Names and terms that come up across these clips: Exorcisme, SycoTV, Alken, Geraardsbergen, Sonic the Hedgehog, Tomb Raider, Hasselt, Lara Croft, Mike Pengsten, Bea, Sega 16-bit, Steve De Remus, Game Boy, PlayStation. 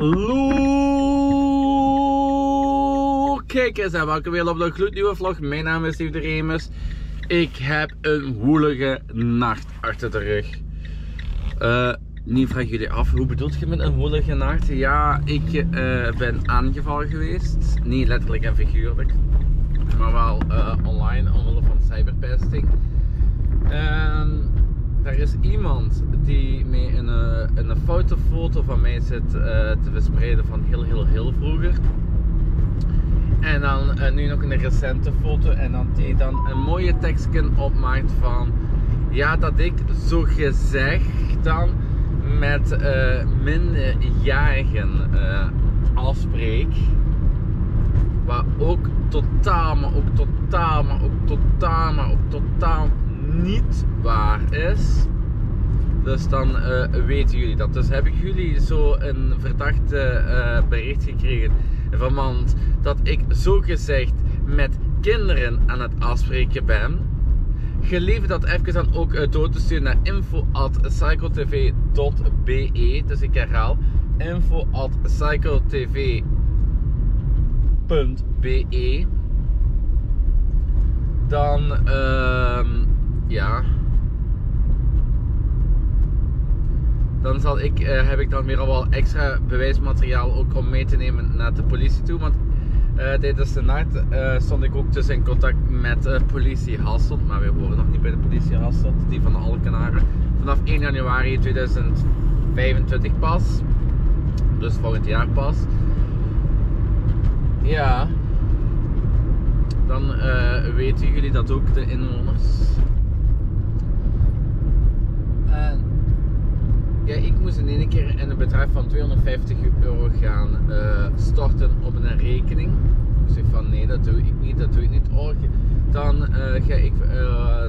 Hallo kijkers en welkom weer op de gloednieuwe vlog. Mijn naam is Steve De Remus. Ik heb een woelige nacht achter de rug. Nu vragen jullie af, hoe bedoelt je met een woelige nacht? Ja, ik ben aangevallen geweest. Niet letterlijk en figuurlijk, maar wel online omwille van cyberpesting. Er is iemand die mij een foute foto van mij zit te verspreiden van heel vroeger. En dan nu nog een recente foto en dan die dan een mooie tekstje opmaakt van... Ja, dat ik zo gezegd dan met minderjarigen afspreek. Waar ook totaal, maar ook totaal, maar ook totaal, maar ook totaal... niet waar is. Dus dan weten jullie dat. Dus heb ik jullie zo een verdachte bericht gekregen van want dat ik zogezegd met kinderen aan het afspreken ben, gelieve dat even dan ook door te sturen naar info@sycotv.be. Dus ik herhaal info@sycotv.be. Dan ja, dan zal ik, heb ik dan weer al wel extra bewijsmateriaal ook om mee te nemen naar de politie toe. Want tijdens de nacht stond ik ook dus in contact met politie Hasselt. Maar we horen nog niet bij de politie Hasselt, die van de Alkenaren. Vanaf 1 januari 2025 pas. Dus volgend jaar pas. Ja, dan weten jullie dat ook, de inwoners. Ja, ik moest in één keer in een bedrag van €250 gaan storten op een rekening. Dus ik van nee, dat doe ik niet, dat doe ik niet. Oh, dan ga ik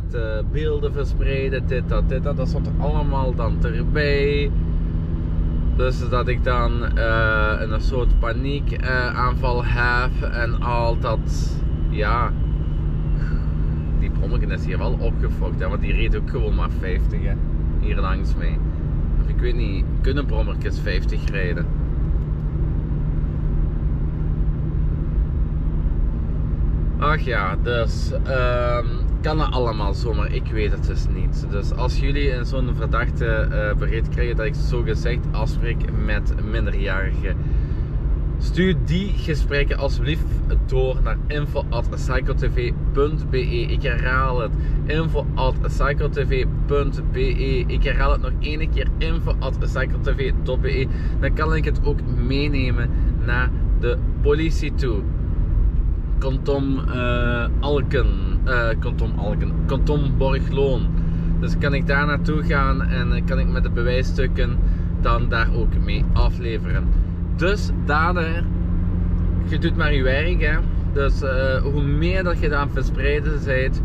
de beelden verspreiden, dit, dat. Dat stond er allemaal dan erbij. Dus dat ik dan een soort paniekaanval heb en al dat, ja. Die prommelken is hier wel opgefokt, hè, want die reed ook gewoon maar 50 hè, hier langs mee. Ik weet niet, kunnen brommertjes 50 rijden? Ach ja, dus kan het allemaal zomaar, ik weet het dus niet. Dus als jullie zo'n verdachte bericht krijgen dat ik zogezegd afspreek met minderjarigen, stuur die gesprekken alsjeblieft door naar info@sycotv.be. Ik herhaal het, info@sycotv.be. Ik herhaal het nog één keer, info@sycotv.be. Dan kan ik het ook meenemen naar de politie toe. Kanton Alken, Kanton Borgloon. Dus kan ik daar naartoe gaan en kan ik met de bewijsstukken dan daar ook mee afleveren. Dus dader, je doet maar je werk, hè. Dus hoe meer dat je aan verspreiden bent,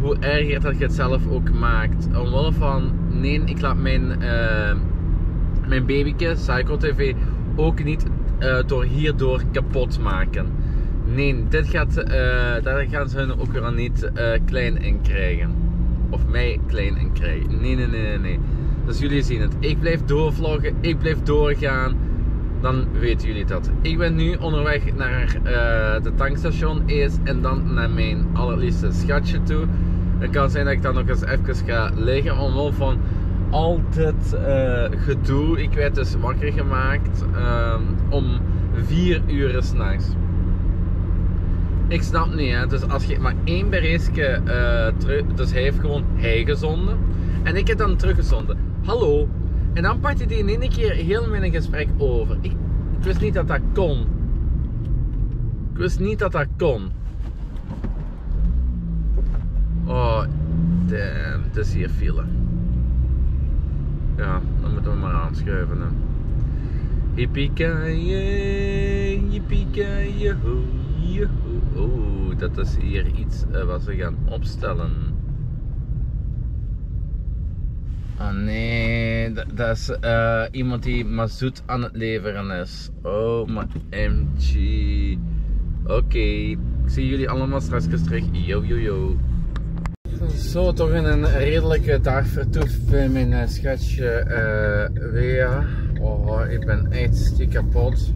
hoe erger dat je het zelf ook maakt. Omwille van, nee, ik laat mijn babyke, SycoTV, ook niet door hierdoor kapot maken. Nee, dit gaat, daar gaan ze hun ook weer niet klein in krijgen. Of mij klein in krijgen. Nee. Dus jullie zien het. Ik blijf doorvloggen. Ik blijf doorgaan. Dan weten jullie dat. Ik ben nu onderweg naar de tankstation eerst. En dan naar mijn allerliefste schatje toe. Het kan zijn dat ik dan nog eens even ga liggen. Omwille van al dit gedoe. Ik werd dus wakker gemaakt. Om 4 uur 's nachts. Ik snap niet, hè. Dus als je maar één berichtje terug... Dus hij heeft gewoon hij gezonden. En ik heb dan teruggezonden. Hallo. En dan pakte hij in één keer heel mijn gesprek over. Ik wist niet dat dat kon. Ik wist niet dat dat kon. Oh, damn. Het is hier file. Ja, dan moeten we maar aanschuiven. Hippie-kaaie, hippie-kaaie, ho, ho. Oh, dat is hier iets wat we gaan opstellen. Oh nee, dat is iemand die mazoet aan het leveren is. Oh maar MG. Oké, ik zie jullie allemaal straks terug. Yo. Zo, toch in een redelijke dag vertoefd bij mijn schatje Bea. Oh, ik ben echt stiek kapot.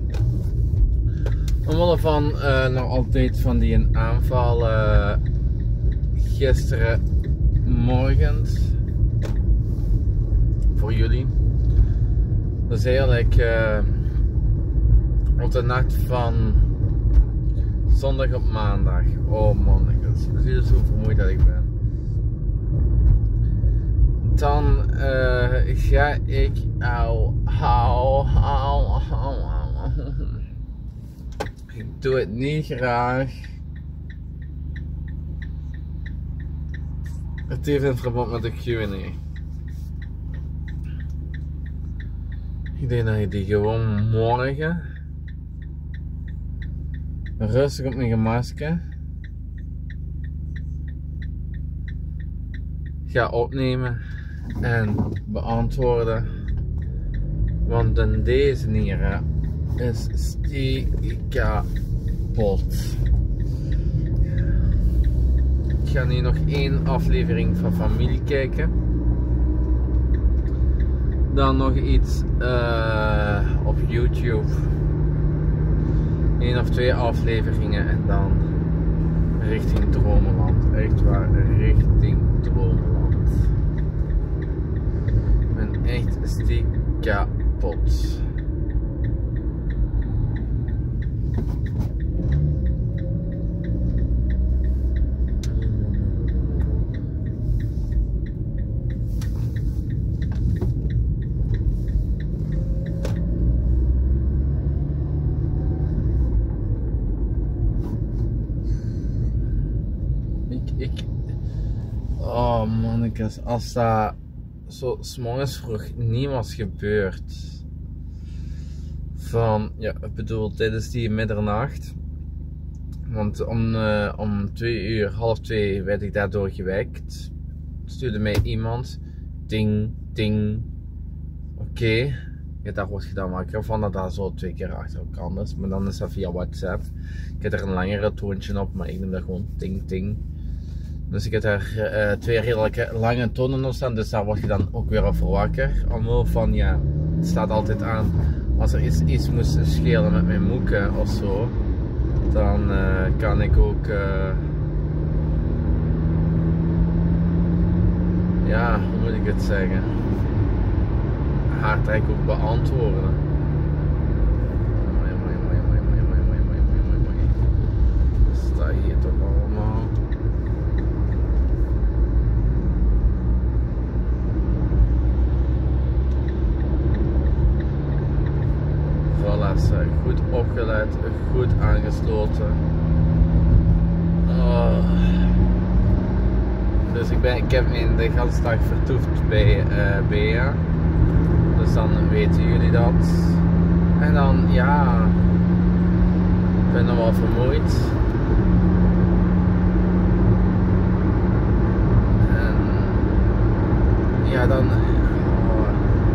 Omwille van nog altijd van die aanval gisterenmorgen voor jullie. Dat is eigenlijk op de nacht van zondag op maandag. Oh man, zie je hoe vermoeid dat ik ben. Dan ga ik Ik doe het niet graag. Het heeft een verband met de Q&A. Ik denk dat ik die gewoon morgen rustig op mijn gemaske ga opnemen en beantwoorden, want in deze nieren is stiekapot. Ik ga nu nog 1 aflevering van Familie kijken, dan nog iets op YouTube, 1 of 2 afleveringen en dan richting Dromeland, echt waar, richting Dromeland. Ik ben echt stiekapot. Oh mannekes, als dat zo 's morgens vroeg niet was gebeurd, van, ja, ik bedoel tijdens die middernacht, want om 2 uur, 1:30 werd ik daardoor gewekt, stuurde mij iemand, ding, ding, oké, ja, daar word je dan wakker van, dat daar zo 2 keer achter elkaar is, maar dan is dat via WhatsApp. Ik heb er een langere toontje op, maar ik neem dat gewoon ding, ding. Dus ik heb daar 2 redelijk lange tonen op staan, dus daar word je dan ook weer over wakker. Omwille van, ja, het staat altijd aan, als er iets moest schelen met mijn moeken of zo, dan kan ik ook, ja, hoe moet ik het zeggen, haar trek ook beantwoorden. Mooi. Wat is dat hier toch allemaal? Goed opgeleid, goed aangesloten. Oh. Dus ik heb de hele dag vertoefd bij Bea. Dus dan weten jullie dat. En dan, ja, ik ben nog wel vermoeid. En ja, dan.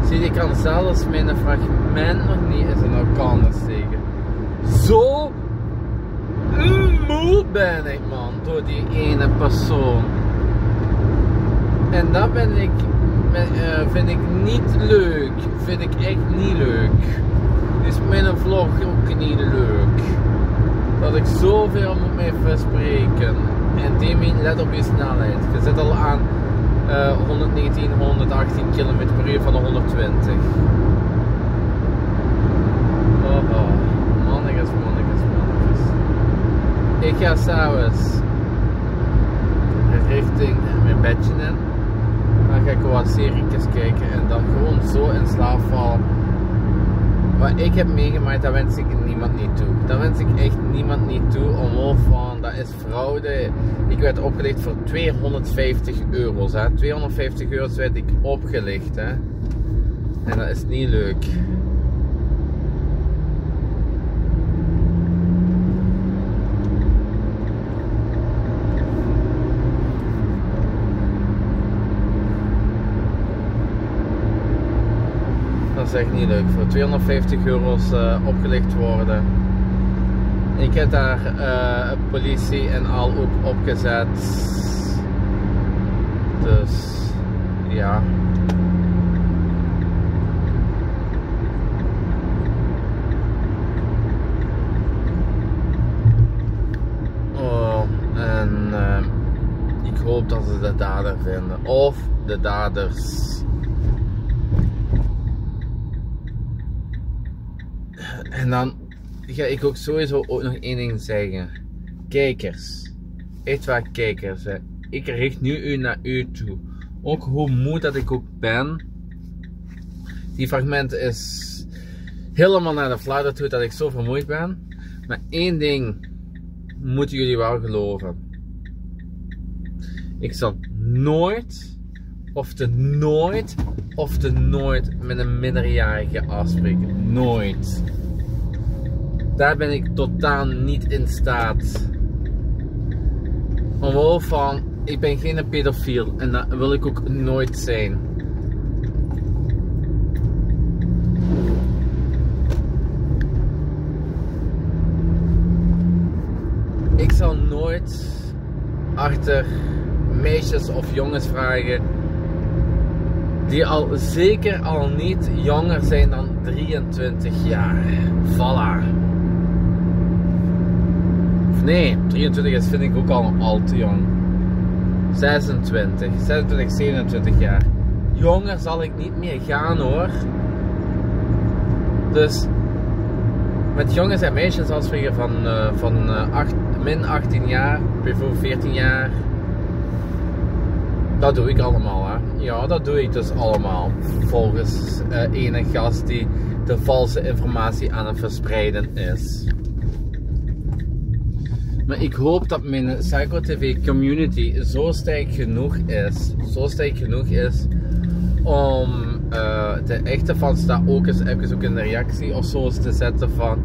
Zie, ik kan zelfs mijn fragment nog niet in zijn elkaar steken. Zo moe ben ik, man, door die ene persoon. En dat ben ik, vind ik niet leuk. Vind ik echt niet leuk. Is mijn vlog ook niet leuk. Dat ik zoveel moet mee verspreken. En Damien, let op je snelheid. Je zit al aan 119, 118 km/u van de 120. Oh, mannetjes. Ik ga s'avonds richting mijn bedje in. Dan ga ik wat serietjes kijken en dan gewoon zo in slaap vallen. Wat ik heb meegemaakt, dat wens ik niemand niet toe. Dat wens ik echt niemand niet toe, omhoog van, dat is fraude. Ik werd opgelicht voor 250 euro's. Hè. 250 euro's werd ik opgelicht. Hè. En dat is niet leuk. Dat is echt niet leuk, voor 250 euro's opgelicht worden. Ik heb daar politie en al ook opgezet. Dus ja. ze de dader vinden. Of de daders. En dan ga ik ook sowieso ook nog één ding zeggen. Kijkers. Echt waar, kijkers. Hè. Ik richt nu u naar u toe. Ook hoe moe dat ik ook ben. Die fragment is helemaal naar de flauw toe dat ik zo vermoeid ben. Maar één ding moeten jullie wel geloven. Ik zal nooit, of te nooit met een minderjarige afspreken. Nooit. Daar ben ik totaal niet in staat. Omwille van, ik ben geen pedofiel en dat wil ik ook nooit zijn. Ik zal nooit achter meisjes of jongens vragen die al zeker al niet jonger zijn dan 23 jaar. Voilà. Of nee, 23 is vind ik ook al te jong. 27 jaar. Jonger zal ik niet meer gaan hoor. Dus met jongens en meisjes afspreken min 18 jaar, bijvoorbeeld 14 jaar. Dat doe ik allemaal hè. Ja, dat doe ik dus allemaal. Volgens ene gast die de valse informatie aan het verspreiden is. Maar ik hoop dat mijn SycoTV community zo sterk genoeg is. Zo sterk genoeg is om de echte fans daar ook eens even een reactie of zo te zetten van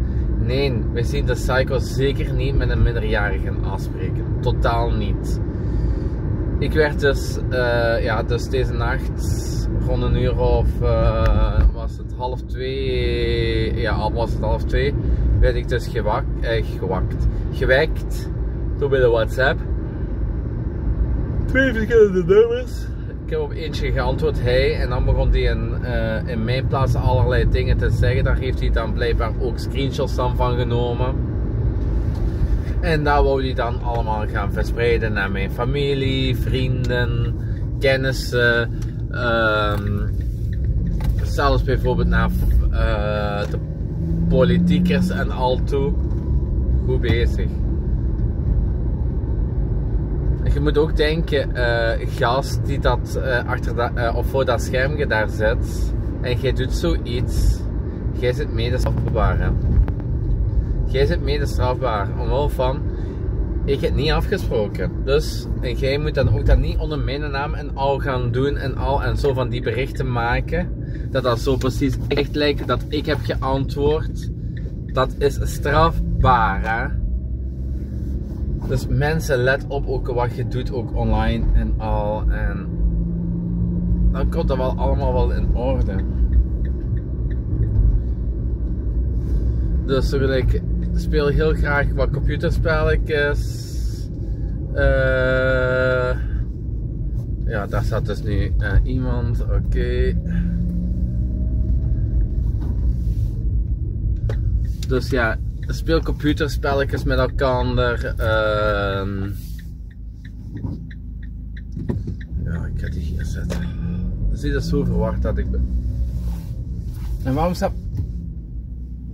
nee, we zien de Psycho zeker niet met een minderjarige afspreken. Totaal niet. Ik werd dus, dus deze nacht rond een uur of al was het half twee, werd ik dus gewekt door bij de WhatsApp. 2 verschillende nummers. Ik heb op eentje geantwoord, hij, en dan begon hij in mijn plaats allerlei dingen te zeggen. Daar heeft hij dan blijkbaar ook screenshots van genomen. En daar wou hij dan allemaal gaan verspreiden naar mijn familie, vrienden, kennissen. Zelfs bijvoorbeeld naar de politiekers en al toe. Goed bezig. Je moet ook denken, gast die dat voor dat schermje daar zit en jij doet zoiets, jij zit mede strafbaar hè? Jij zit mede strafbaar, omwille van ik heb niet afgesproken, dus en jij moet dan ook dat niet onder mijn naam en al gaan doen en al en zo van die berichten maken dat zo precies echt lijkt dat ik heb geantwoord. Dat is strafbaar hè? Dus mensen, let op ook wat je doet, ook online en al. En dan komt dat wel allemaal wel in orde. Dus ik speel heel graag wat computerspelletjes. Ja, daar staat dus nu iemand. Oké. Dus ja. Speel computerspelletjes met elkaar. Ja, ik ga die hier zetten. Zie, dat is zo verward dat ik ben. En waarom staat...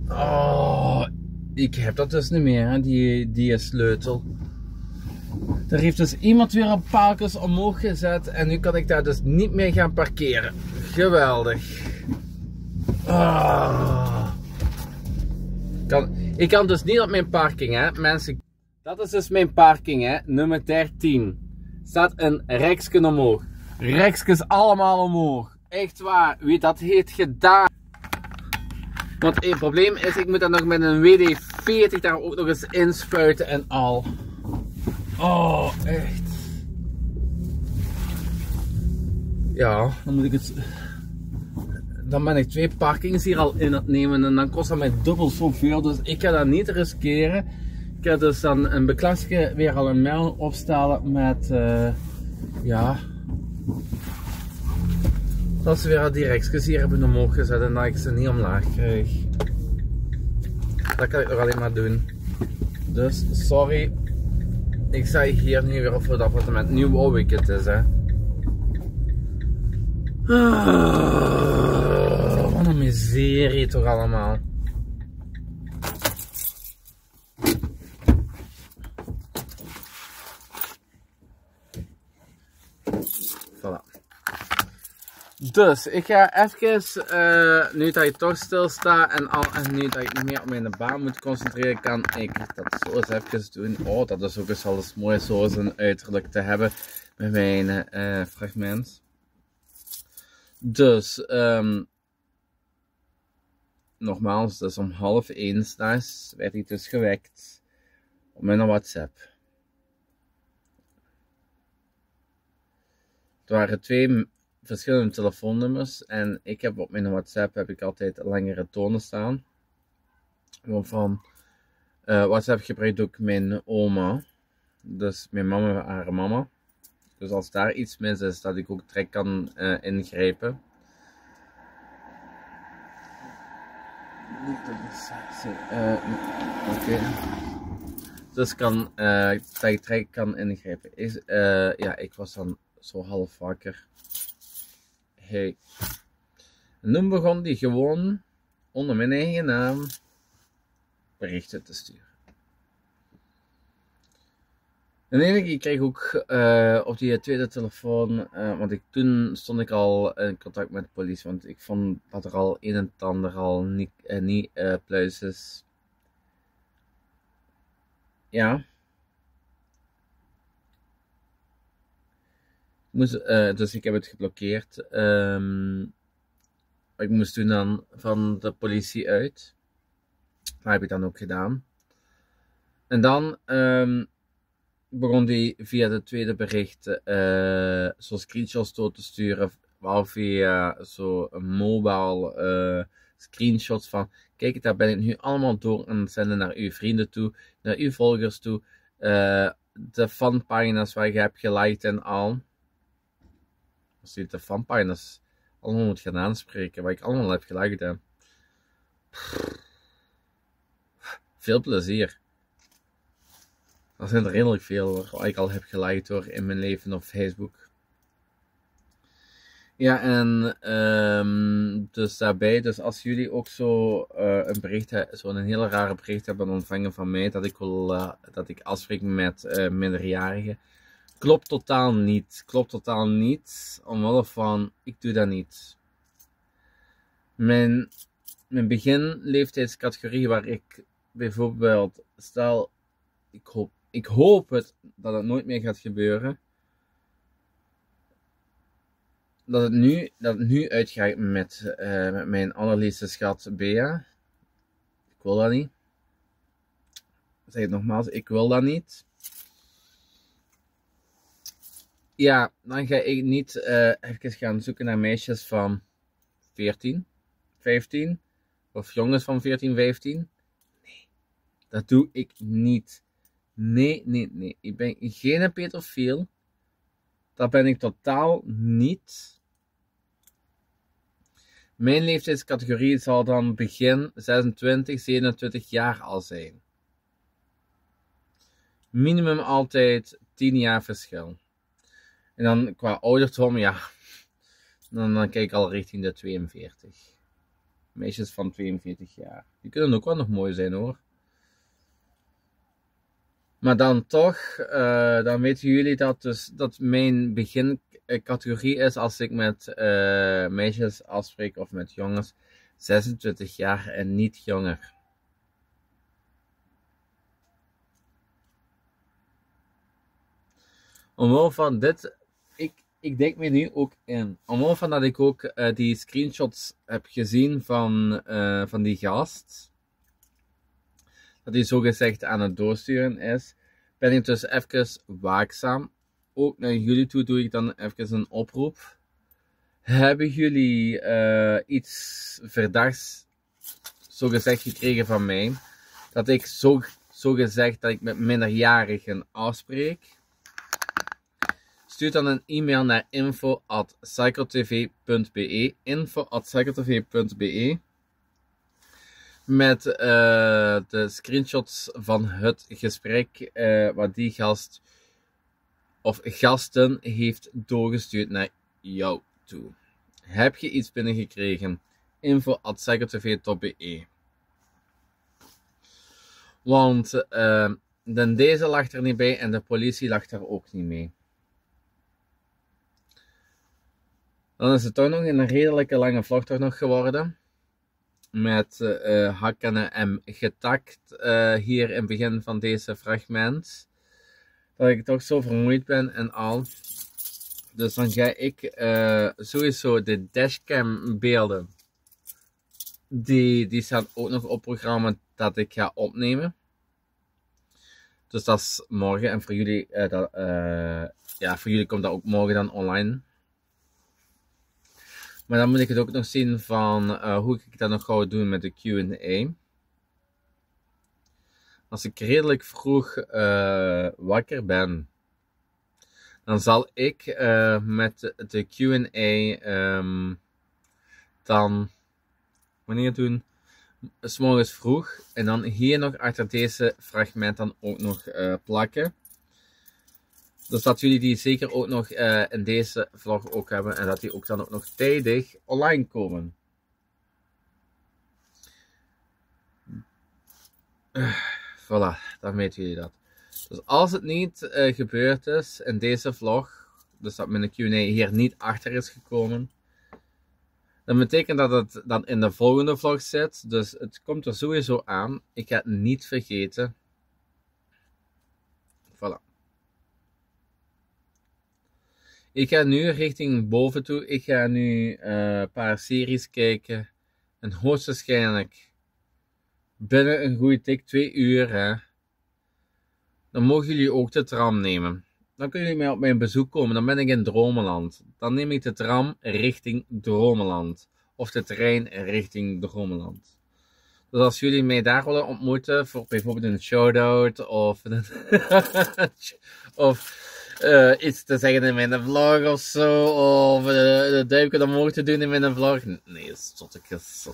Oh, ik heb dat dus niet meer, hè, die sleutel. Daar heeft dus iemand weer een paaltjes omhoog gezet. En nu kan ik daar dus niet meer gaan parkeren. Geweldig. Oh. Ik kan dus niet op mijn parking, hè, mensen. Dat is dus mijn parking, hè, nummer 13. Staat een reksken omhoog. Rekskens allemaal omhoog. Echt waar, wie dat heeft gedaan. Want het probleem is, ik moet dat nog met een WD-40 daar ook nog eens inspuiten en al. Oh, echt. Ja, dan moet ik het... Dan ben ik 2 parkings hier al in het nemen en dan kost dat mij dubbel zoveel. Dus ik ga dat niet riskeren. Ik ga dus dan een beklasje weer al een mijl opstellen met... Dat ze weer al die reksjes hier hebben omhoog gezet en dat ik ze niet omlaag krijg. Dat kan ik nog alleen maar doen. Dus sorry. Ik zei hier nu weer over het appartement. Nieuw Owick het is, hè. Wat een miserie toch allemaal. Voilà. Dus, ik ga even, nu dat ik toch stilsta en nu dat ik meer op mijn baan moet concentreren, kan ik dat zo eens even doen. Oh, dat is ook eens wel eens mooi zo eens een uiterlijk te hebben bij mijn fragment. Dus, nogmaals, dus om 12:30 s'nachts werd ik dus gewekt op mijn WhatsApp. Het waren twee verschillende telefoonnummers en ik heb op mijn WhatsApp heb ik altijd langere tonen staan. Want van WhatsApp gebruikt ook mijn oma, dus mijn mama en haar mama. Dus als daar iets mis is, dat ik ook direct kan ingrijpen. Oké. Dus kan, dat ik direct kan ingrijpen. Ja, ik was dan zo half wakker. Hey. En toen begon die gewoon onder mijn eigen naam berichten te sturen. En eigenlijk, ik kreeg ook op die tweede telefoon, want toen stond ik al in contact met de politie, want ik vond dat er al een en ander al niet pluis is. Ja. Ik moest, dus ik heb het geblokkeerd. Ik moest toen dan van de politie uit. Dat heb ik dan ook gedaan. En dan... begon die via de tweede bericht zo screenshots door te sturen, wel via zo mobile screenshots van kijk, daar ben ik nu allemaal door aan het zenden naar uw vrienden toe, naar uw volgers toe, de fanpagina's waar je hebt geliked en al. Als je de fanpagina's allemaal moet gaan aanspreken, waar ik allemaal heb geliked heb. Veel plezier. Dat zijn er redelijk veel waar ik al heb geliked door in mijn leven op Facebook. Ja, en dus daarbij, dus als jullie ook zo een bericht, zo'n hele rare bericht hebben ontvangen van mij, dat ik wil, dat ik afspreek met minderjarigen, klopt totaal niet. Klopt totaal niet, omwille van, ik doe dat niet. Mijn beginleeftijdscategorie waar ik bijvoorbeeld, stel, ik hoop het, dat het nooit meer gaat gebeuren. Dat het nu uitgaat met mijn allerliefste schat Bea. Ik wil dat niet. Ik zeg het nogmaals, ik wil dat niet. Ja, dan ga ik niet even gaan zoeken naar meisjes van 14, 15 of jongens van 14, 15. Nee, dat doe ik niet. Nee, nee, nee. Ik ben geen pedofiel. Dat ben ik totaal niet. Mijn leeftijdscategorie zal dan begin 26, 27 jaar al zijn. Minimum altijd 10 jaar verschil. En dan qua ouderdom, ja. Dan kijk ik al richting de 42. Meisjes van 42 jaar. Die kunnen ook wel nog mooi zijn hoor. Maar dan toch, dan weten jullie dat dus dat mijn begincategorie is als ik met meisjes afspreek of met jongens 26 jaar en niet jonger. Omwille van dit, ik denk me nu ook in. Omwille van dat ik ook die screenshots heb gezien van die gast. Dat hij zogezegd aan het doorsturen is, ben ik dus even waakzaam. Ook naar jullie toe doe ik dan even een oproep. Hebben jullie iets verdachts zogezegd gekregen van mij? Dat ik zogezegd dat ik met minderjarigen afspreek? Stuur dan een e-mail naar info@sycotv.be. met de screenshots van het gesprek wat die gast of gasten heeft doorgestuurd naar jou toe. Heb je iets binnengekregen? info@sycotv.be. Want de deze lag er niet bij en de politie lag er ook niet mee. Dan is het toch nog een redelijke lange vlog toch nog geworden. Met hakken en getakt hier in het begin van deze fragment. Dat ik toch zo vermoeid ben en al. Dus dan ga ik sowieso de dashcam beelden. Die staan ook nog op programma dat ik ga opnemen. Dus dat is morgen. En voor jullie, voor jullie komt dat ook morgen dan online. Maar dan moet ik het ook nog zien van hoe ik dat nog ga doen met de Q&A. Als ik redelijk vroeg wakker ben, dan zal ik met de Q&A dan wanneer doen? 'S morgens vroeg. En dan hier nog achter deze fragment dan ook nog plakken. Dus dat jullie die zeker ook nog in deze vlog ook hebben. En dat die ook dan ook nog tijdig online komen. Voilà, dan weten jullie dat. Dus als het niet gebeurd is in deze vlog. Dus dat mijn Q&A hier niet achter is gekomen. Dat betekent dat het dan in de volgende vlog zit. Dus het komt er sowieso aan. Ik ga het niet vergeten. Voilà. Ik ga nu richting boven toe. Ik ga nu een paar series kijken. En hoogstwaarschijnlijk binnen een goede tik 2 uur. Hè, dan mogen jullie ook de tram nemen. Dan kunnen jullie mij op mijn bezoek komen. Dan ben ik in Dromeland. Dan neem ik de tram richting Dromeland. Of de trein richting Dromeland. Dus als jullie mij daar willen ontmoeten. Voor bijvoorbeeld een shout-out. Of, iets te zeggen in mijn vlog of zo. Of de duimpje omhoog te doen in mijn vlog. Nee, zottekes.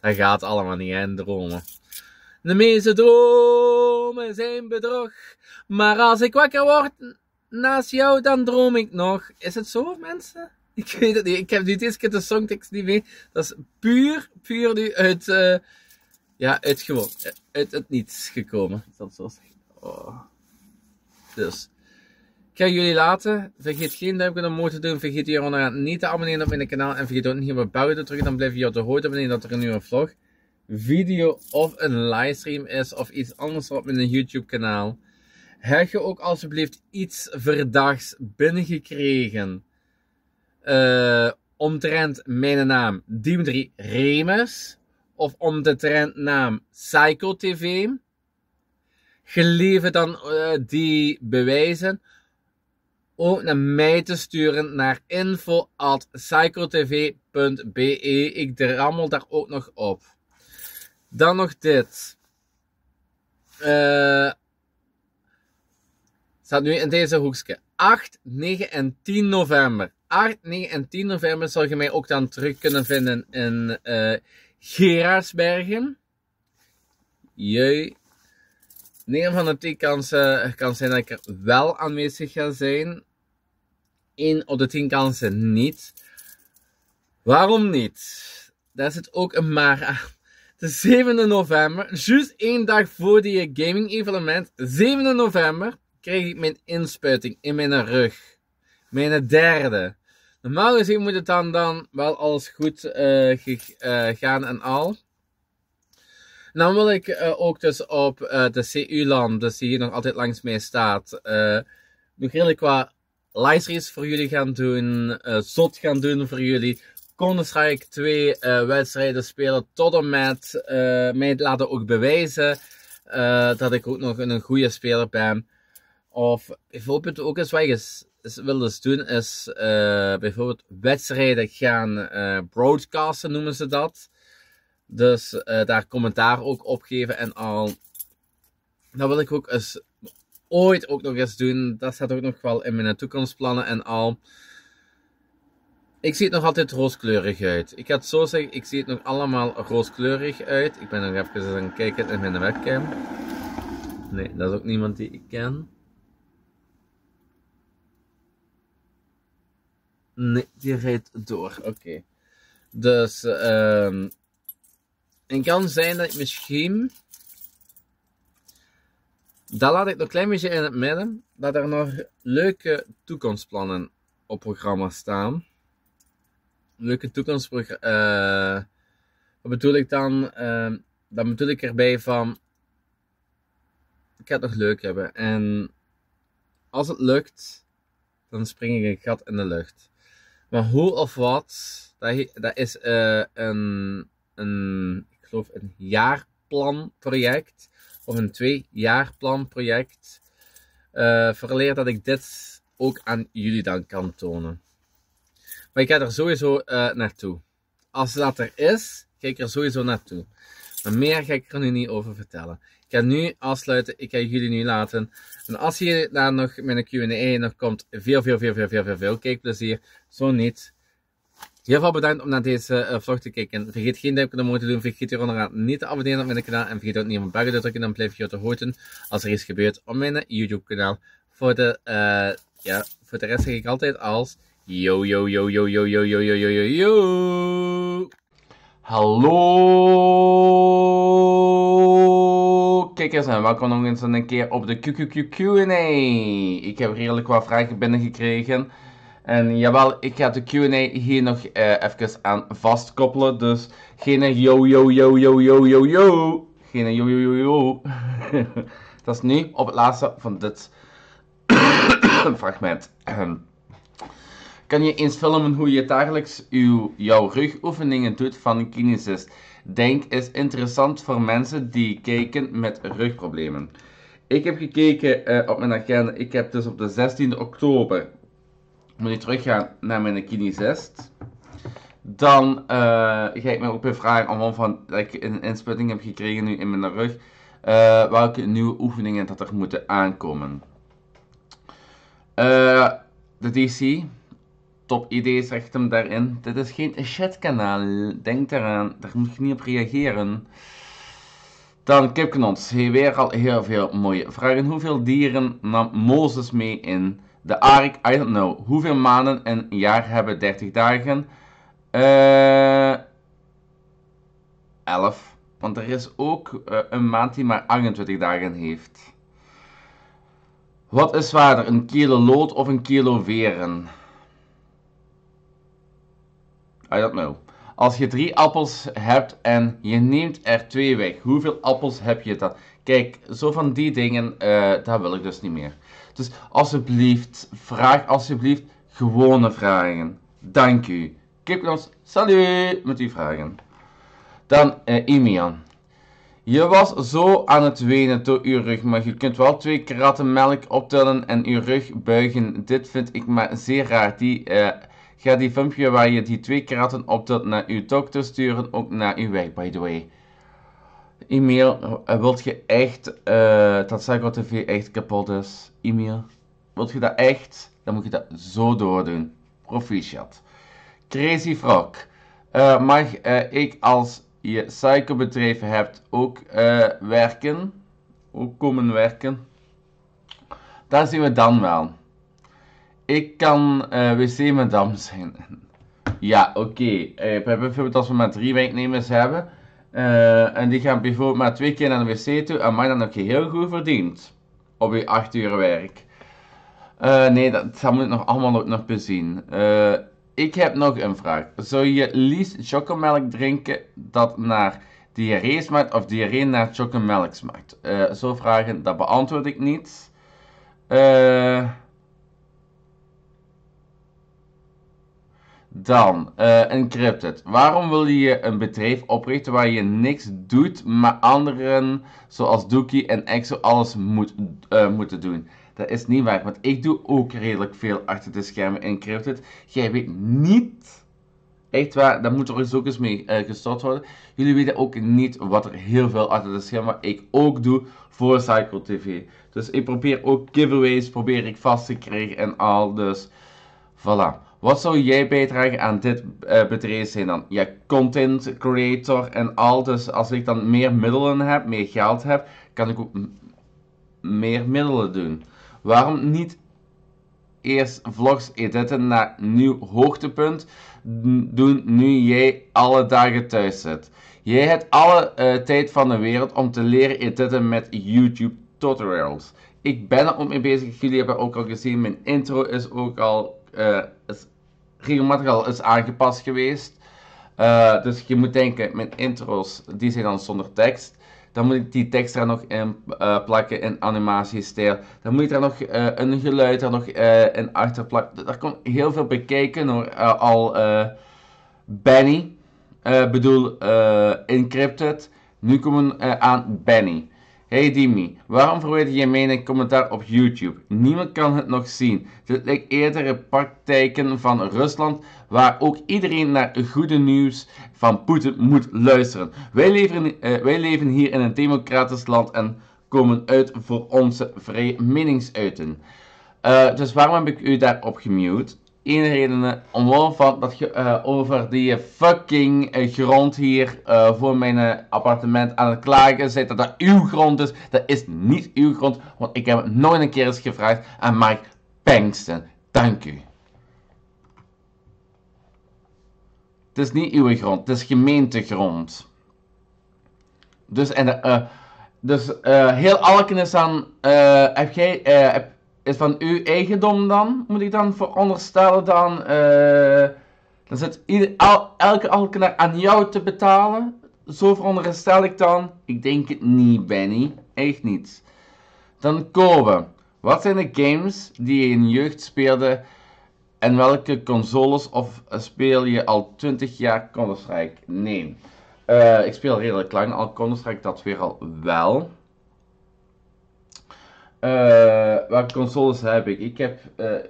Dat gaat allemaal niet, hè, dromen. De meeste dromen zijn bedrog. Maar als ik wakker word naast jou, dan droom ik nog. Is het zo, mensen? Ik weet het niet. Ik heb nu deze keer de songtekst niet mee. Dat is puur nu uit, uit het niets gekomen. Ik zal het zo zeggen. Oh. Dus, ik ga jullie laten. Vergeet geen duimpje omhoog te doen. Vergeet hieronder niet te abonneren op mijn kanaal. En vergeet ook niet op mijn bel te drukken. Dan blijf je op de hoogte abonneren dat er een nieuwe vlog, video of een livestream is of iets anders op mijn YouTube kanaal. Heb je ook alsjeblieft iets verdachts binnengekregen omtrent mijn naam Steve De Remus of omtrent naam SycoTV? Gelieve dan die bewijzen ook naar mij te sturen naar info@sycotv.be. Ik rammel daar ook nog op. Dan nog dit. Staat nu in deze hoekje. 8, 9 en 10 november. 8, 9 en 10 november zal je mij ook dan terug kunnen vinden in Geraardsbergen. Jee. 9 van de 10 kansen kan zijn dat ik er wel aanwezig ga zijn. 1 op de 10 kansen niet. Waarom niet? Daar zit ook een maar aan. De 7e november, juist 1 dag voor die gaming evenement, 7e november, kreeg ik mijn inspuiting in mijn rug. Mijn derde. Normaal gezien moet het dan wel alles goed gaan en al. En dan wil ik ook dus op de CU-Lan, dus die hier nog altijd langs mij staat, nog redelijk qua livestreams voor jullie gaan doen, zot gaan doen voor jullie. Konden ga ik 2 wedstrijden spelen tot en met mij laten ook bewijzen dat ik ook nog een goede speler ben. Of bijvoorbeeld ook eens wat ik wil eens doen is bijvoorbeeld wedstrijden gaan broadcasten noemen ze dat. Dus daar commentaar ook op geven en al. Dat wil ik ook eens ooit ook nog eens doen. Dat staat ook nog wel in mijn toekomstplannen en al. Ik zie het nog altijd rooskleurig uit. Ik ga het zo zeggen, ik zie het nog allemaal rooskleurig uit. Ik ben nog even aan het kijken in mijn webcam. Nee, dat is ook niemand die ik ken. Nee, die rijdt door. Oké. Dus, het kan zijn dat ik misschien... Dat laat ik nog een klein beetje in het midden. Dat er nog leuke toekomstplannen op programma staan. Leuke toekomstprogramma's. Wat bedoel ik dan? Dan bedoel ik erbij van... Ik ga het nog leuk hebben. En als het lukt... Dan spring ik een gat in de lucht. Maar hoe of wat, dat is ik geloof een jaarplanproject. Of een 2-jaarplanproject. Verleer dat ik dit ook aan jullie dan kan tonen. Maar ik ga er sowieso naartoe. Als dat er is, ga ik er sowieso naartoe. Maar meer ga ik er nu niet over vertellen. Ik ga nu afsluiten. Ik ga jullie nu laten. En als je daar nog met een Q&A nog komt, veel kijkplezier. Zo niet. Heel veel bedankt om naar deze vlog te kijken. Vergeet geen duimpje omhoog te doen. Vergeet hieronder niet te abonneren op mijn kanaal. En vergeet ook niet om een belletje te drukken. Dan blijf je op de hoogte als er iets gebeurt op mijn YouTube kanaal. Voor de rest zeg ik altijd als... Yo. Hallo kijkers en welkom nog eens een keer op de Q&A. Ik heb redelijk wat vragen binnengekregen. En jawel, ik ga de Q&A hier nog even aan vastkoppelen. Dus geen yo. Geen yo. Dat is nu op het laatste van dit fragment. Kan je eens filmen hoe je dagelijks jouw rugoefeningen doet van een kinesist? Denk is interessant voor mensen die kijken met rugproblemen. Ik heb gekeken op mijn agenda. Ik heb dus op de 16e oktober... Moet ik teruggaan naar mijn kinesist. Dan ga ik me ook bevragen omhoog van dat ik een inspuiting heb gekregen nu in mijn rug. Welke nieuwe oefeningen dat er moeten aankomen. De DC... Top idee, zegt hem daarin. Dit is geen chatkanaal. Denk daaraan. Daar moet je niet op reageren. Dan Kipknons. Weer al heel veel mooie vragen. Hoeveel dieren nam Mozes mee in de ark? I don't know. Hoeveel maanden en jaar hebben 30 dagen? 11. Want er is ook een maand die maar 28 dagen heeft. Wat is zwaarder? Een kilo lood of een kilo veren? I don't know. Als je 3 appels hebt en je neemt er 2 weg, hoeveel appels heb je dan? Kijk, zo van die dingen, dat wil ik dus niet meer. Dus alsjeblieft, vraag alsjeblieft gewone vragen. Dank u. Kipknons, salut met uw vragen. Dan Imian. Je was zo aan het wenen door uw rug, maar je kunt wel 2 karatten melk optillen en uw rug buigen. Dit vind ik maar zeer raar. Ga die filmpje waar je die 2 karatten optilt naar uw dokter sturen, ook naar uw weg, by the way. E-mail, wilt je echt dat SycoTV echt kapot is? E-mail, wilt je dat echt? Dan moet je dat zo doordoen. Proficiat. Crazy Frog. Mag ik als je psychobedrijf hebt ook werken? Ook komen werken? Daar zien we dan wel. Ik kan wc-madam zijn. Ja, oké. Bijvoorbeeld als we maar 3 werknemers hebben. En die gaan bijvoorbeeld maar 2 keer naar de wc toe. En mij dan heb je heel goed verdiend. Op je 8 uur werk. Nee, dat moet ik nog allemaal ook nog bezien. Ik heb nog een vraag. Zou je liefst chocomelk drinken dat naar diarree smaakt? Of diarree naar chocomelk smaakt? Zo vragen, dat beantwoord ik niet. Dan, Encrypted. Waarom wil je een bedrijf oprichten waar je niks doet, maar anderen zoals Doekie en Exo alles moeten doen? Dat is niet waar, want ik doe ook redelijk veel achter de schermen Encrypted. Jij weet niet, echt waar, daar moet er eens ook eens mee gestort worden. Jullie weten ook niet wat er heel veel achter de schermen ik ook doe voor SycoTV. Dus ik probeer ook giveaways, probeer ik vast te krijgen en al, dus voilà. Wat zou jij bijdragen aan dit bedrijf zijn dan? Ja, content creator en al. Dus als ik dan meer middelen heb, meer geld heb, kan ik ook meer middelen doen. Waarom niet eerst vlogs editen naar nieuw hoogtepunt doen nu jij alle dagen thuis zit? Jij hebt alle tijd van de wereld om te leren editen met YouTube tutorials. Ik ben er ook mee bezig, jullie hebben ook al gezien, mijn intro is ook al regelmatig al is aangepast geweest. Dus je moet denken, mijn intro's die zijn dan zonder tekst. Dan moet ik die tekst er nog in plakken in animatiestijl. Dan moet je er nog een geluid er nog in achter plakken. Daar komt heel veel bekijken hoor. Benny. Encrypted. Nu komen we aan Benny. Hey Dimi, waarom verwijder je mijn commentaar op YouTube? Niemand kan het nog zien. Dit lijkt eerdere praktijken van Rusland, waar ook iedereen naar goede nieuws van Poetin moet luisteren. Wij leven hier in een democratisch land en komen uit voor onze vrije meningsuiten. Dus waarom heb ik u daarop gemute? Eén reden, omwille van dat je over die fucking grond hier voor mijn appartement aan het klagen zit. Dat dat uw grond is. Dat is niet uw grond, want ik heb het nog een keer eens gevraagd aan Mike Pengsten. Dank u. Het is niet uw grond, het is gemeentegrond. Dus, heel Alken is aan, is van uw eigendom dan? Moet ik dan veronderstellen dan? Dan zit elke alkenaar aan jou te betalen? Zo veronderstel ik dan? Ik denk het niet, Benny. Echt niet. Dan Kobe. Wat zijn de games die je in jeugd speelde? En welke consoles of speel je al 20 jaar Counter-Strike? Nee. Ik speel redelijk lang al Counter-Strike, dat weer al wel. Welke consoles heb ik? Ik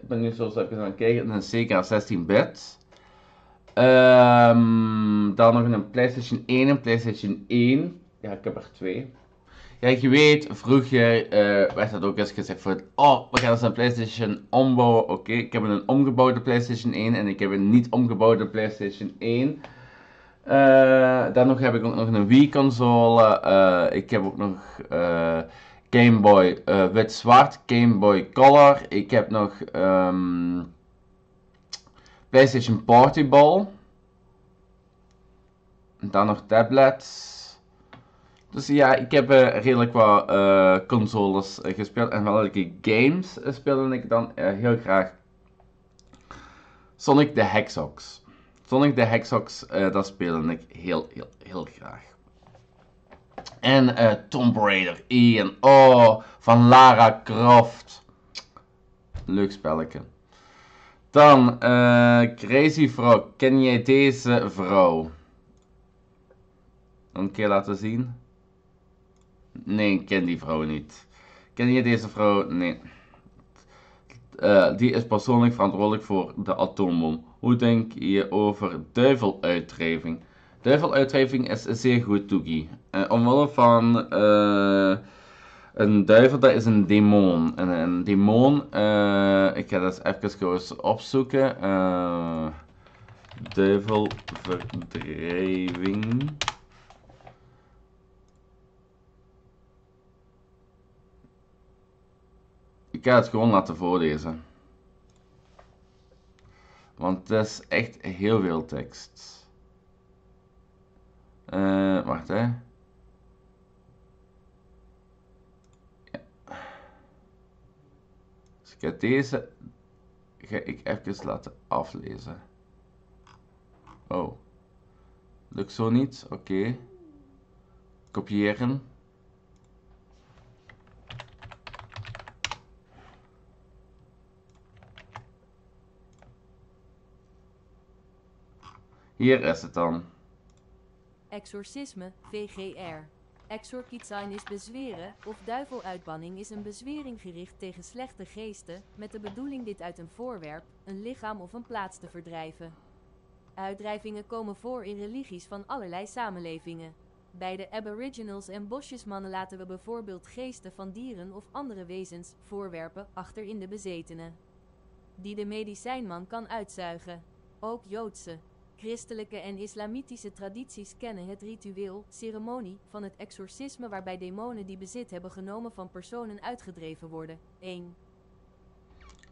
ben nu zoals even aan het kijken, een Sega 16-bit. Dan nog een PlayStation 1 en PlayStation 1. Ja, ik heb er twee. Ja, je weet, vroeger werd dat ook eens gezegd voor het, oh, we gaan eens een PlayStation ombouwen. Oké, ik heb een omgebouwde PlayStation 1 en ik heb een niet omgebouwde PlayStation 1. Dan nog heb ik ook nog een Wii-console. Ik heb ook nog... Game Boy wit-zwart, Game Boy Color. Ik heb nog PlayStation Portable. En dan nog tablets. Dus ja, ik heb redelijk wat consoles gespeeld. En welke games speelde ik dan heel graag? Sonic the Hedgehog. Sonic the Hedgehog, dat speelde ik heel graag. En Tomb Raider, Ian, oh, van Lara Croft. Leuk spelletje. Dan, Crazy Vrouw, ken jij deze vrouw? Een keer laten zien. Nee, ik ken die vrouw niet. Ken je deze vrouw? Nee. Die is persoonlijk verantwoordelijk voor de atoombom. Hoe denk je over duiveluitdrijving? Duiveluitdrijving is zeer goed, Toegie. Omwille van een duivel, dat is een demon. En een demon, ik ga dat even opzoeken. Duivelverdrijving. Ik ga het gewoon laten voorlezen. Want het is echt heel veel tekst. Wacht hè. Ja. Dus ik heb deze, ga ik even laten aflezen. Oh. Lukt zo niet? Oké. Kopiëren. Hier is het dan. Exorcisme, VGR. Exorcisme zijn is bezweren, of duiveluitbanning is een bezwering gericht tegen slechte geesten, met de bedoeling dit uit een voorwerp, een lichaam of een plaats te verdrijven. Uitdrijvingen komen voor in religies van allerlei samenlevingen. Bij de aboriginals en bosjesmannen laten we bijvoorbeeld geesten van dieren of andere wezens, voorwerpen, achter in de bezetenen. die de medicijnman kan uitzuigen. Ook Joodse, christelijke en islamitische tradities kennen het ritueel, ceremonie, van het exorcisme waarbij demonen die bezit hebben genomen van personen uitgedreven worden. 1.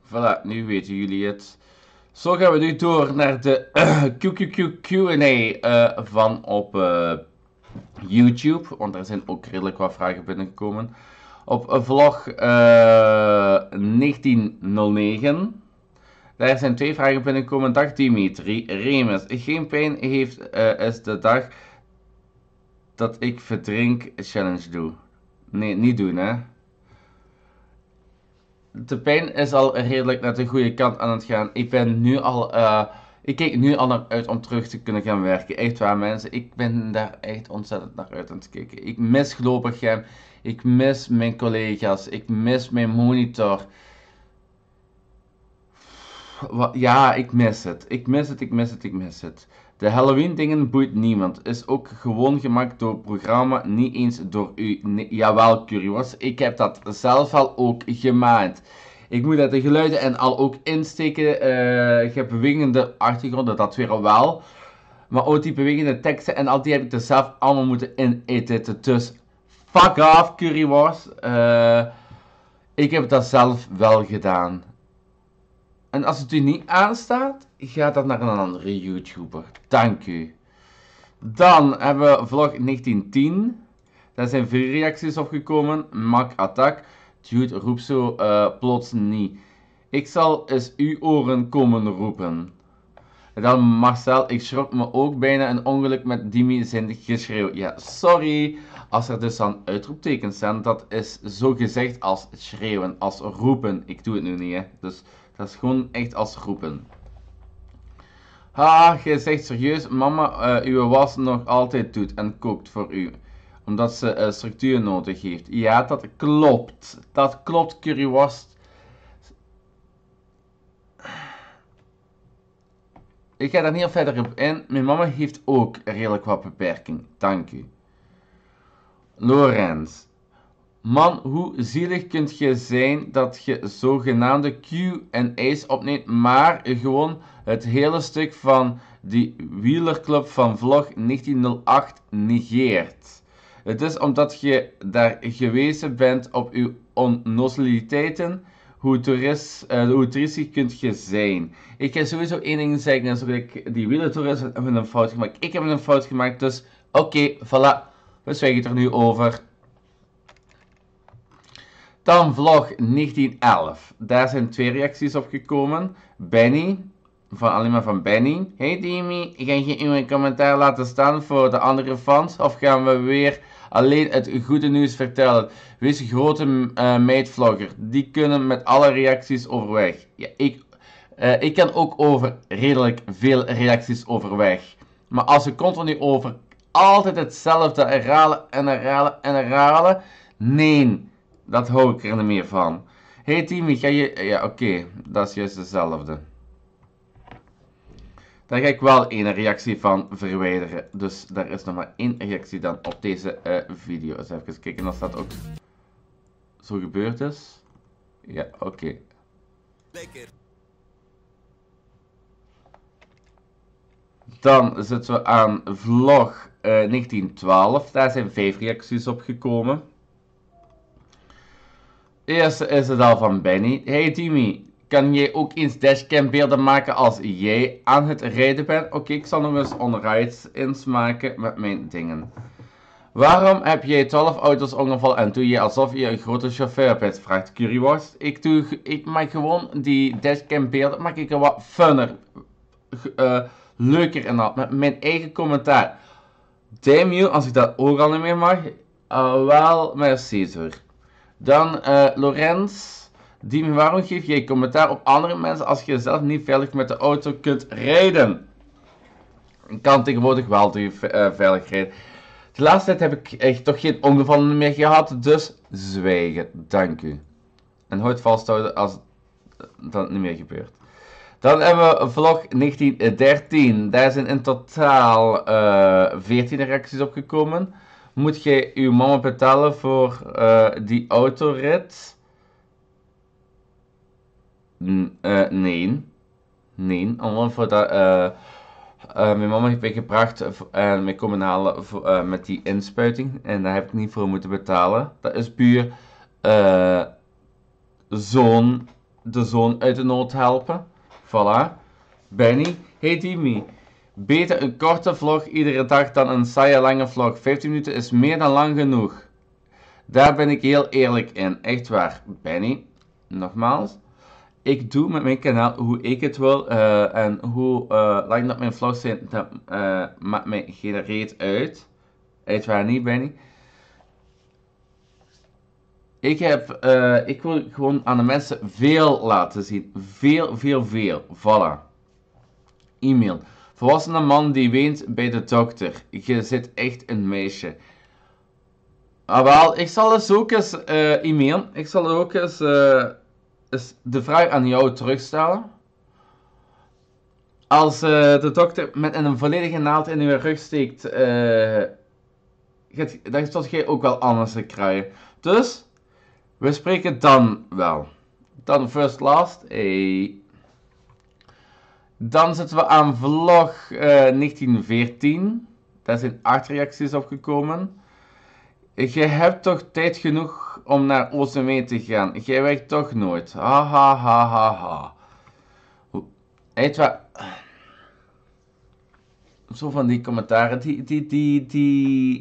Voilà, nu weten jullie het. Zo gaan we nu door naar de Q&A van op YouTube. Want er zijn ook redelijk wat vragen binnengekomen. Op vlog 1909. Daar zijn 2 vragen binnengekomen. Dag Dimitri Remus. Geen pijn heeft is de dag dat ik verdrink challenge doe. Nee, niet doen hè. De pijn is al redelijk naar de goede kant aan het gaan. Ik ben nu al, ik kijk nu al naar uit om terug te kunnen gaan werken. Echt waar mensen, ik ben daar echt ontzettend naar uit aan het kijken. Ik mis Globegem, ik mis mijn collega's, ik mis mijn monitor. Ja, ik mis het. Ik mis het. De Halloween dingen boeit niemand. Is ook gewoon gemaakt door het programma, niet eens door u. Nee, jawel, Curious. Ik heb dat zelf al ook gemaakt. Ik moet dat de geluiden en al ook insteken. Ik heb bewegende achtergronden, dat weer al wel. Maar ook die bewegende teksten en al die heb ik er zelf allemaal moeten inediten. Dus fuck off, Curious. Ik heb dat zelf wel gedaan. En als het u niet aanstaat, gaat dat naar een andere YouTuber. Dank u. Dan hebben we vlog 1910. Daar zijn 4 reacties op gekomen. Mac Attack. Dude, roep zo plots niet. Ik zal eens uw oren komen roepen. En dan Marcel. Ik schrok me ook bijna een ongeluk met Dimi zijn geschreeuw. Ja, sorry. Als er dus dan uitroeptekens zijn, dat is zo gezegd als schreeuwen, als roepen. Ik doe het nu niet, hè. Dus... dat is gewoon echt als groepen. Ha, je zegt serieus, mama, uw was nog altijd doet en kookt voor u. Omdat ze structuur nodig heeft. Ja, dat klopt. Dat klopt, Currywurst. Ik ga daar niet verder op in. Mijn mama heeft ook redelijk wat beperking. Dank u. Lorenz. Man, hoe zielig kunt je zijn dat je zogenaamde Q&A's opneemt, maar gewoon het hele stuk van die wielerclub van vlog 1908 negeert. Het is omdat je daar gewezen bent op uw onnozeliteiten, hoe toeristisch kunt je zijn. Ik ga sowieso één ding zeggen, dat ik die wielertoeristen hebben een fout gemaakt. Ik heb een fout gemaakt, dus oké, voilà, we zwijgen er nu over. Dan vlog 1911. Daar zijn 2 reacties op gekomen. Benny, alleen maar van Benny. Hey Dimi, ga je uw commentaar laten staan voor de andere fans? Of gaan we weer alleen het goede nieuws vertellen? Wees een grote meidvlogger. Die kunnen met alle reacties overweg. Ja, ik kan ook over redelijk veel reacties overweg. Maar als ze continu over altijd hetzelfde herhalen. Nee. Dat hou ik er niet meer van. Hey Timmy, ga je... ja, oké. Dat is juist dezelfde. Daar ga ik wel één reactie van verwijderen. Dus daar is nog maar 1 reactie dan op deze video. Dus even kijken of dat ook zo gebeurd is. Ja, oké. Lekker. Dan zitten we aan vlog 1912. Daar zijn 5 reacties op gekomen. Eerst is het al van Benny. Hey Timmy, kan jij ook eens dashcam beelden maken als jij aan het rijden bent? Oké, ik zal nog eens onrides insmaken met mijn dingen. Waarom heb jij 12 auto's ongeval en doe je alsof je een grote chauffeur bent? Vraagt Currywurst. Ik maak gewoon die dashcam beelden, maak ik er wat funner, leuker en al. Met mijn eigen commentaar. Damn you, als ik dat ook al niet meer mag. Wel, merci hoor. Dan Lorenz. Dimi, waarom geef jij commentaar op andere mensen als je zelf niet veilig met de auto kunt rijden? Ik kan tegenwoordig wel veilig rijden. De laatste tijd heb ik echt toch geen ongevallen meer gehad, dus zwijgen. Dank u. En houd vasthouden als dat niet meer gebeurt. Dan hebben we vlog 1913. Daar zijn in totaal 14 reacties op gekomen. Moet jij uw mama betalen voor die autorit? Nein. Nein, alleen voor dat mijn mama heeft weggebracht en mij komen halen voor, met die inspuiting. En daar heb ik niet voor moeten betalen. Dat is puur de zoon uit de nood helpen. Voilà. Benny, hey Timmy. Beter een korte vlog iedere dag dan een saaie lange vlog. 15 minuten is meer dan lang genoeg. Daar ben ik heel eerlijk in. Echt waar. Benny, nogmaals. Ik doe met mijn kanaal hoe ik het wil. En hoe lang dat mijn vlogs zijn, dat maakt mij geen reet uit. Echt waar niet, Benny. Ik wil gewoon aan de mensen veel laten zien. Veel, veel, veel. Voilà. E-mail. Volwassene man die weent bij de dokter. Je zit echt een meisje. Ah wel, ik zal dus ook eens, e-mail. Ik zal ook eens de vraag aan jou terugstellen. Als de dokter met een volledige naald in je rug steekt, dan zult jij ook wel anders te krijgen. Dus, we spreken dan wel. Dan first last. Hey. Dan zitten we aan vlog 1914. Daar zijn 8 reacties op gekomen. Je hebt toch tijd genoeg om naar Oostermee te gaan. Jij werkt toch nooit. Ha ha ha ha ha. Echt waar. Zo van die commentaren.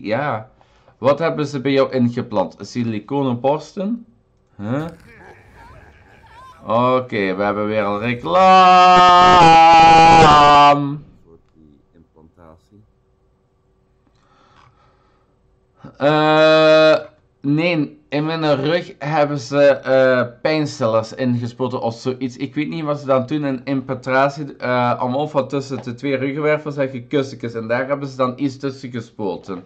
Ja. Wat hebben ze bij jou ingeplant? Siliconen borsten? Huh? Oké, we hebben weer al reclame. Voor die implantatie. Nee, in mijn rug hebben ze pijnstillers ingespoten of zoiets. Ik weet niet wat ze dan doen. Een implantatie omhoog van tussen de 2 ruggenwervels heb je kussentjes. En daar hebben ze dan iets tussen gespoten.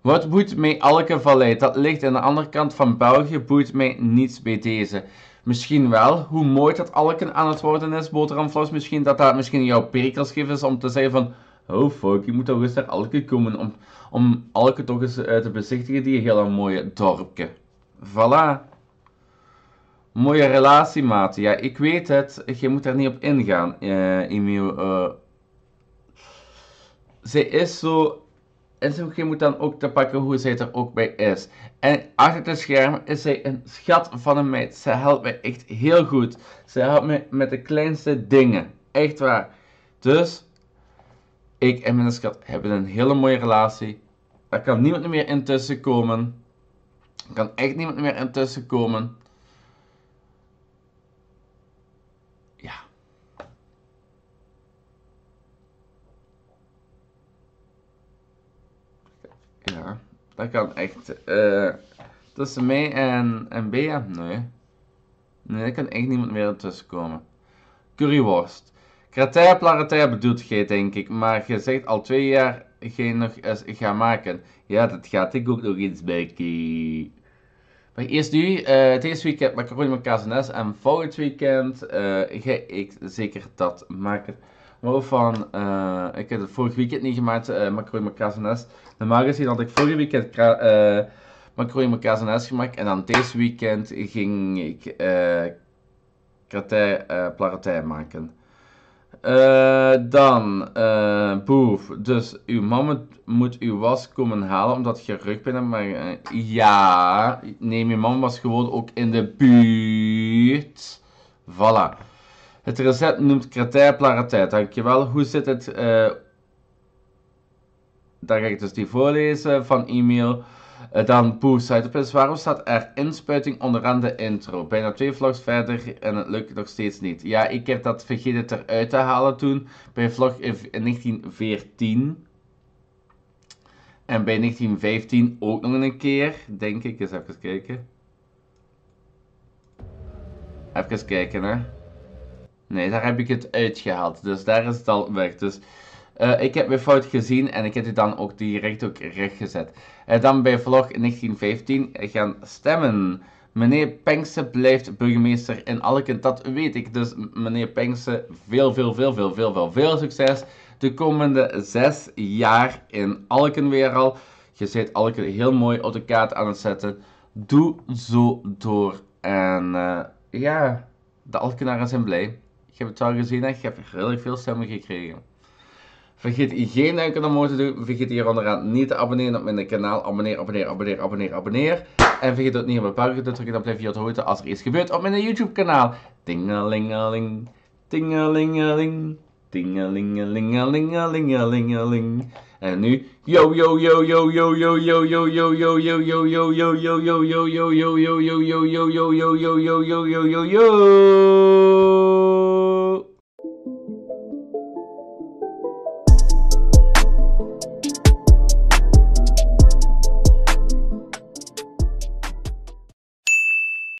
Wat boeit mij Alkenvallei? Dat ligt aan de andere kant van België. Boeit mij niets bij deze. Misschien wel, hoe mooi dat Alken aan het worden is, boterhamvlos, misschien dat dat misschien jouw perikelsgif is om te zeggen van oh fuck, je moet toch eens naar Alken komen om Alken toch eens te bezichtigen, die hele mooie dorpje. Voilà. Mooie relatiemaat. Ja, ik weet het, je moet daar niet op ingaan, Emiel. Zij is zo... En je moet dan ook te pakken hoe zij er ook bij is. En achter de schermen is zij een schat van een meid. Ze helpt mij echt heel goed. Ze helpt mij met de kleinste dingen. Echt waar. Dus, ik en mijn schat hebben een hele mooie relatie. Daar kan niemand meer intussen komen. Er kan echt niemand meer intussen komen. Ja. Ja, dat kan echt tussen mij en Bea, nee, dat kan echt niemand meer ertussen komen. Curryworst. Krater plaratij bedoelt gij, denk ik, maar je zegt al 2 jaar gij nog eens gaan maken. Ja, dat gaat ik ook nog eens bij. Maar eerst nu, deze weekend macaroni met kaas en volgend weekend ga ik zeker dat maken. Waarvan, ik heb het vorig weekend niet gemaakt, macaroni met kaas en S. Normaal gezien had ik vorig weekend macaroni met kaas en S gemaakt. En dan deze weekend ging ik platei maken. Dan, boef. Dus, uw mama moet uw was komen halen omdat je rugpijn hebt. Maar ja, nee, mijn mama was gewoon ook in de buurt. Voilà. Het recept noemt krater plaratij. Dankjewel. Hoe zit het? Daar ga ik dus die voorlezen van e-mail. Dan poe site-up. Waarom staat er inspuiting onderaan de intro? Bijna 2 vlogs verder en het lukt nog steeds niet. Ja, ik heb dat vergeten eruit te halen toen. Bij vlog 1914. En bij 1915 ook nog een keer. Denk ik. Eens even kijken. Even kijken, hè. Nee, daar heb ik het uitgehaald. Dus daar is het al weg. Dus ik heb mijn fout gezien en ik heb het dan ook direct recht gezet. En dan bij vlog 1915 gaan stemmen. Meneer Pengsten blijft burgemeester in Alken. Dat weet ik. Dus meneer Pengsten, veel succes. De komende 6 jaar in Alken weer al. Je zit Alken heel mooi op de kaart aan het zetten. Doe zo door. En ja... De Alkenaren zijn blij. Ik heb het al gezien en ik heb heel erg veel stemmen gekregen. Vergeet geen duimpje omhoog te doen. Vergeet hier onderaan niet te abonneren op mijn kanaal. Abonneer. En vergeet ook niet op het belletje te drukken. Dan blijf je het horen als er iets gebeurt op mijn YouTube kanaal. Tingelingeling. Tingelingeling. Tingelingelingelingelingeling. En nu yo.